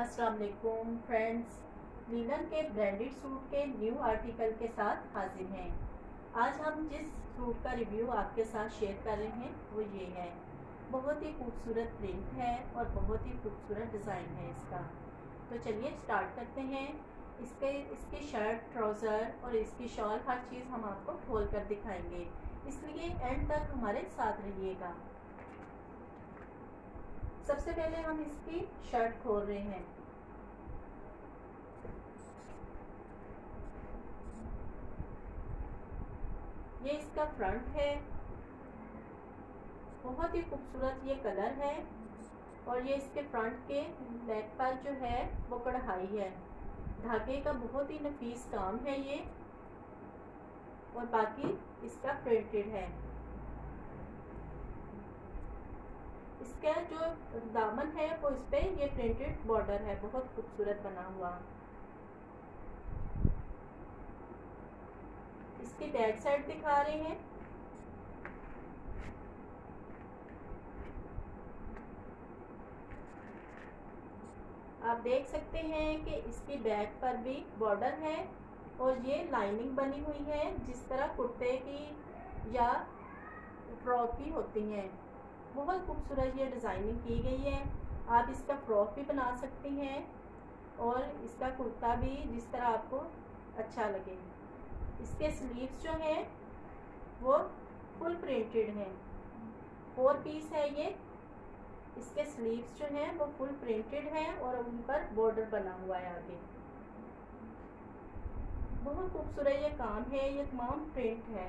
अस्सलाम वालेकुम friends, linen के ब्रांडेड सूट के न्यू आर्टिकल के साथ हाजिर हैं। आज हम जिस सूट का रिव्यू आपके साथ शेयर कर रहे हैं वो ये है। बहुत ही खूबसूरत प्रिंट है और बहुत ही खूबसूरत डिज़ाइन है इसका। तो चलिए स्टार्ट करते हैं। इसकी शर्ट, ट्राउज़र और इसकी शॉल, हर चीज़ हम आपको खोल कर दिखाएंगे, इसलिए एंड तक हमारे साथ रहिएगा। सबसे पहले हम इसकी शर्ट खोल रहे हैं। ये इसका फ्रंट है, बहुत ही खूबसूरत ये कलर है और ये इसके फ्रंट के बैक पर जो है वो कढ़ाई है, धागे का बहुत ही नफीस काम है ये, और बाकी इसका प्रिंटेड है। इसका जो दामन है वो इस पर ये प्रिंटेड बॉर्डर है, बहुत खूबसूरत बना हुआ। इसकी बैक साइड दिखा रहे हैं। आप देख सकते हैं कि इसकी बैक पर भी बॉर्डर है और ये लाइनिंग बनी हुई है, जिस तरह कुर्ते की या फ्रॉक की होती है। बहुत खूबसूरत ये डिज़ाइनिंग की गई है। आप इसका फ्रॉक भी बना सकती हैं और इसका कुर्ता भी, जिस तरह आपको अच्छा लगे। इसके स्लीव्स जो हैं वो फुल प्रिंटेड हैं, 4 पीस है ये। इसके स्लीव्स जो हैं वो फुल प्रिंटेड हैं और उन पर बॉर्डर बना हुआ है आगे। बहुत खूबसूरत ये काम है, ये तमाम प्रिंट है।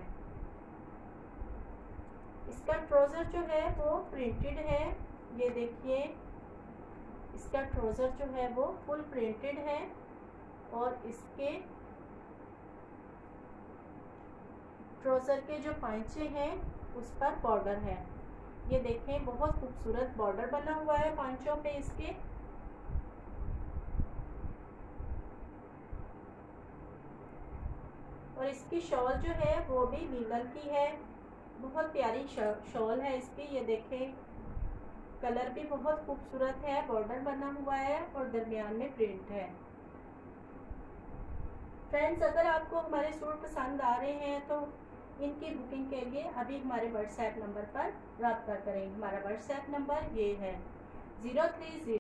इसका ट्राउज़र जो है वो प्रिंटेड है, ये देखिए। इसका ट्राउज़र जो है वो फुल प्रिंटेड है और इसके ट्राउज़र के जो पांचे हैं उस पर बॉर्डर है, ये देखें। बहुत खूबसूरत बॉर्डर बना हुआ है पांचों पे इसके। और इसकी शॉल जो है वो भी नीलम की है, बहुत प्यारी शॉल है इसकी, ये देखें। कलर भी बहुत खूबसूरत है, बॉर्डर बना हुआ है और दरमियान में प्रिंट है। फ्रेंड्स, अगर आपको हमारे सूट पसंद आ रहे हैं तो इनकी बुकिंग के लिए अभी हमारे व्हाट्सएप नंबर पर रब्ता करें। हमारा व्हाट्सएप नंबर ये है 030